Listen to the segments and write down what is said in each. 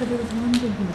So there was one thing here.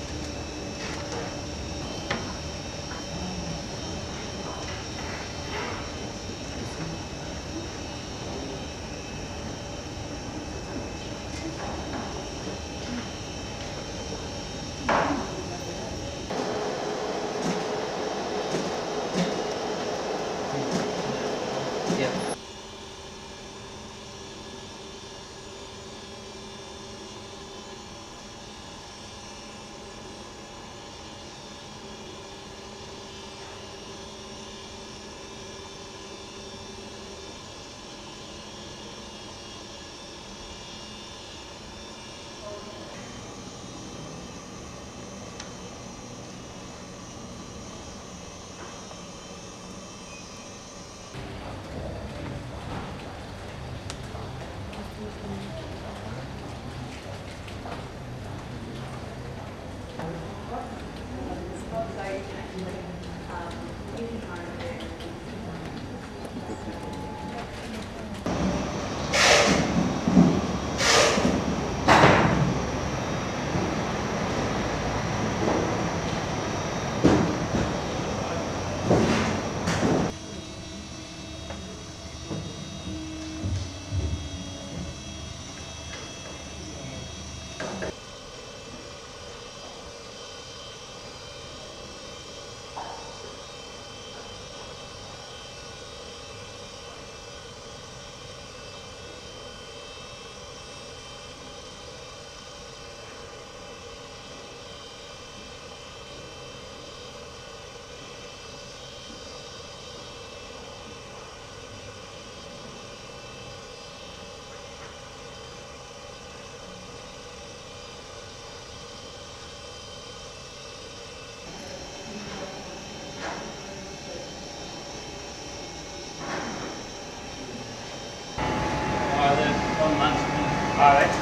Alright.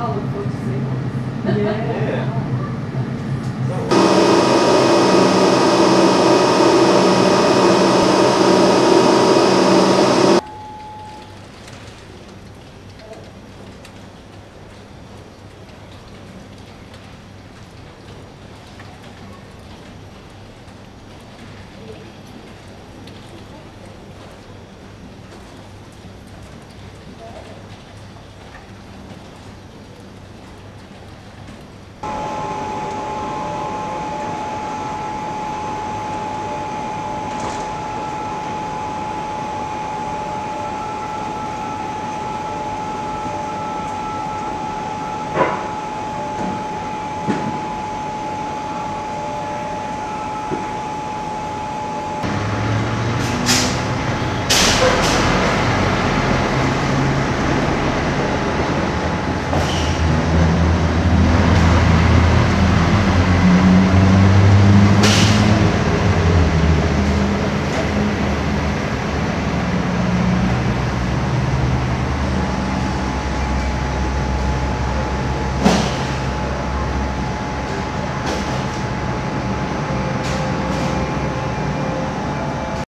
all the folks. Yeah.